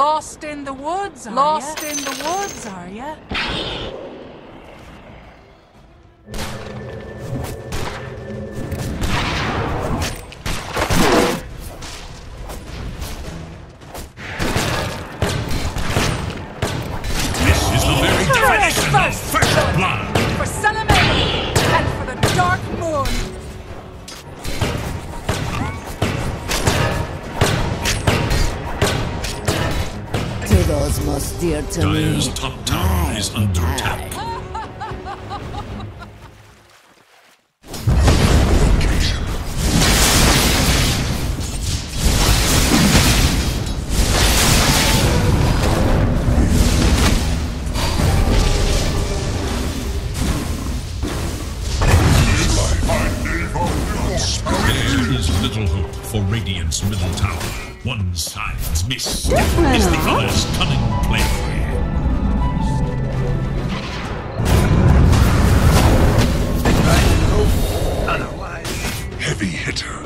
Lost in the woods, are ya? Lost in the woods, are ya? This is the very definition of first blood. For Son of Man and for the Dark Moon. Those most dear to Dyer's me. Top tower is under attack. Location. There is little hope for Radiant's middle tower. One side's miss is the other's cunning play. Otherwise, heavy hitter.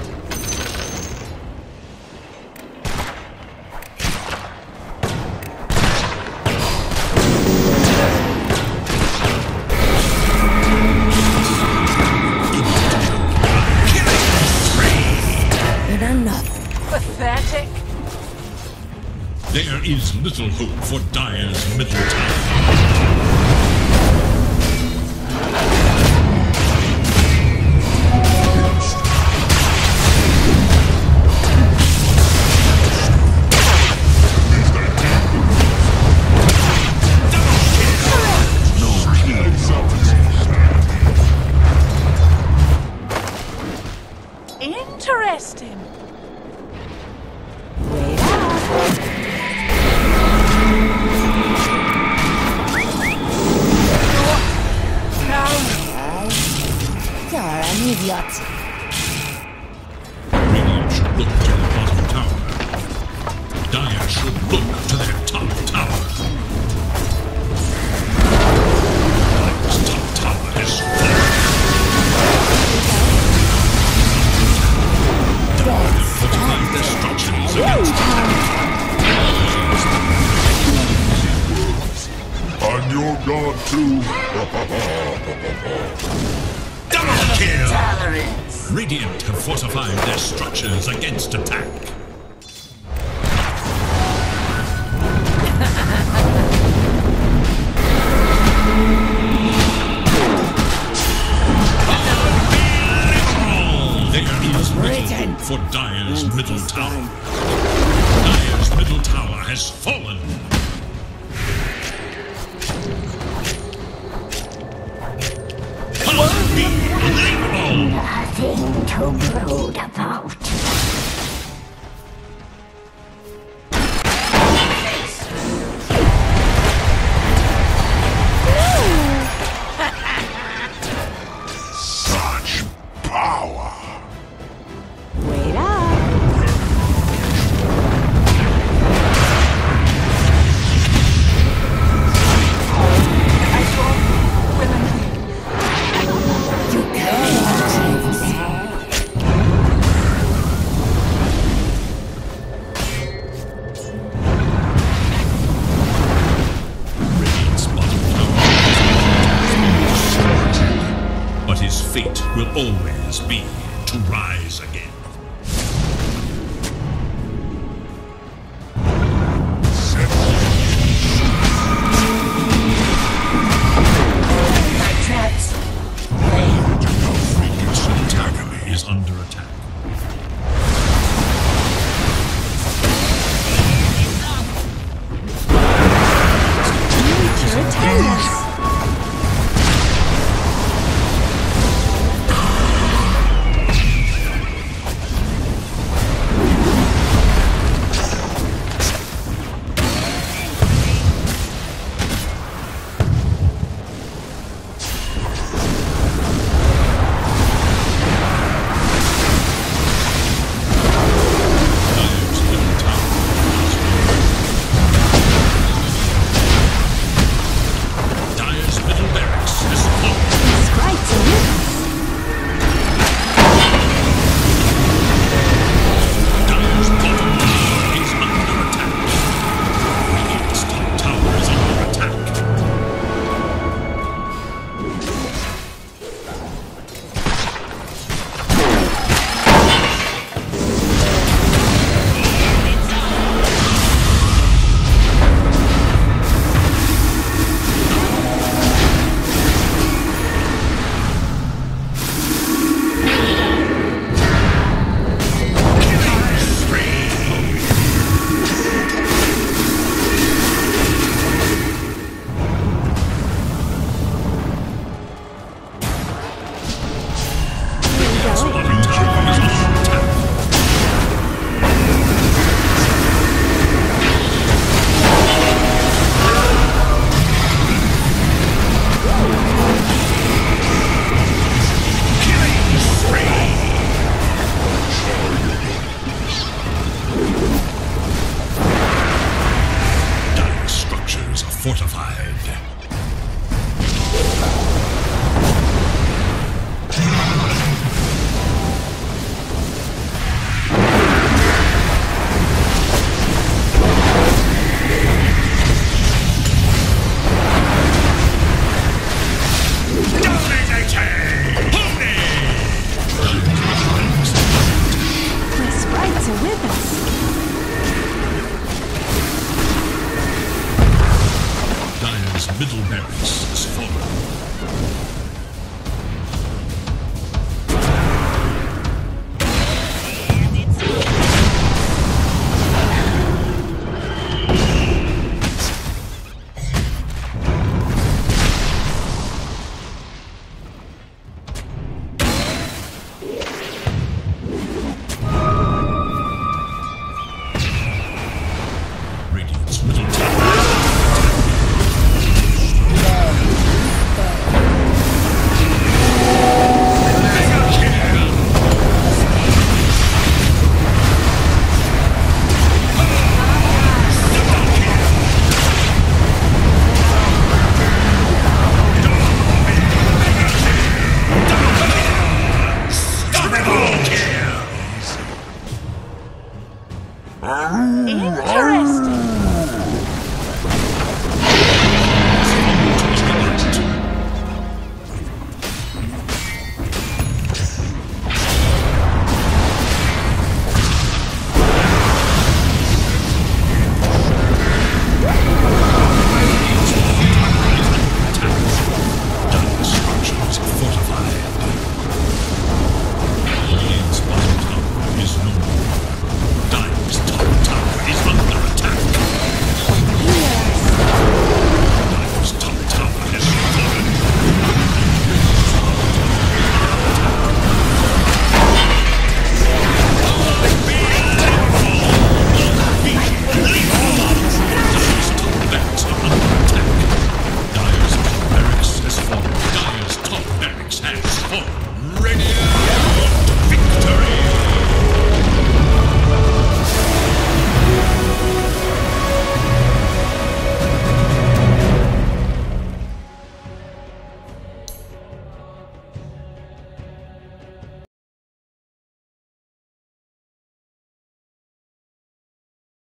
There is little hope for Dyer's middle tower. Interesting. Idiot. Radiant should look to the bottom tower. Dyer should look to their top tower. Dyer's top tower has fallen. Dyer have fortified their structures against attack. I'm your god too. Tolerance. Radiant have fortified their structures against attack. Unbelievable! There is little hope for Dyer's middle tower. Dyer's middle tower has fallen. Nothing to brood about. Such power. Wait up. You can't. Fate will always be to rise again. My traps. Radiant's antagonist is under attack. Future attacks.